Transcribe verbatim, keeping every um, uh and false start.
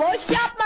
boy, stop.